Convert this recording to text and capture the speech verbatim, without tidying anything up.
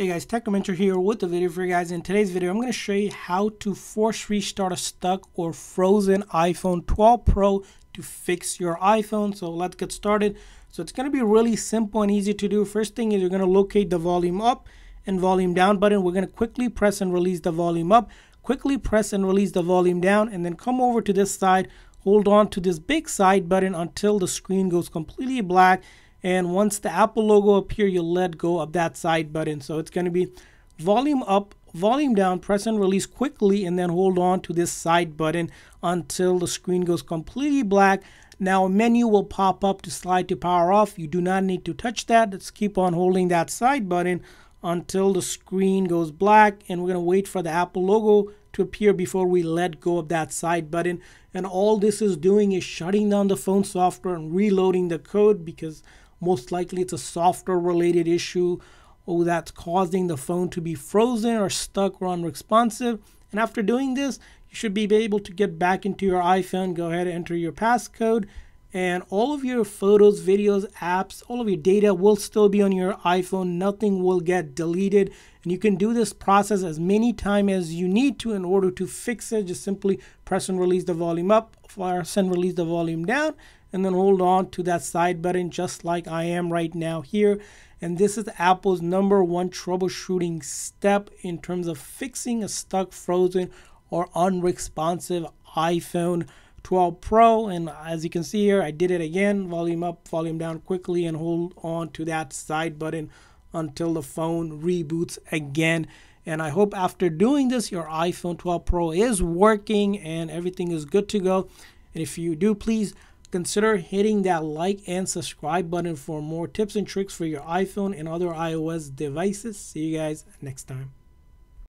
Hey guys, Technomentary here with a video for you guys. In today's video, I'm going to show you how to force restart a stuck or frozen iPhone twelve Pro to fix your iPhone. So let's get started. So it's going to be really simple and easy to do. First thing is you're going to locate the volume up and volume down button. We're going to quickly press and release the volume up, quickly press and release the volume down, and then come over to this side, hold on to this big side button until the screen goes completely black. And once the Apple logo appears, you'll let go of that side button. So it's going to be volume up, volume down, press and release quickly, and then hold on to this side button until the screen goes completely black. Now a menu will pop up to slide to power off. You do not need to touch that. Let's keep on holding that side button until the screen goes black, and we're going to wait for the Apple logo to appear before we let go of that side button. And all this is doing is shutting down the phone software and reloading the code, because most likely it's a software related issue or that's causing the phone to be frozen or stuck or unresponsive. And after doing this, you should be able to get back into your iPhone. Go ahead and enter your passcode, and all of your photos, videos, apps, all of your data will still be on your iPhone. Nothing will get deleted, and you can do this process as many times as you need to in order to fix it. Just simply press and release the volume up, press and release the volume down, and then hold on to that side button just like I am right now here. And this is Apple's number one troubleshooting step in terms of fixing a stuck, frozen, or unresponsive iPhone twelve Pro. And as you can see here, I did it again. Volume up, volume down quickly, and hold on to that side button until the phone reboots again. And I hope after doing this, your iPhone twelve Pro is working and everything is good to go. And if you do, please consider hitting that like and subscribe button for more tips and tricks for your iPhone and other iOS devices. See you guys next time.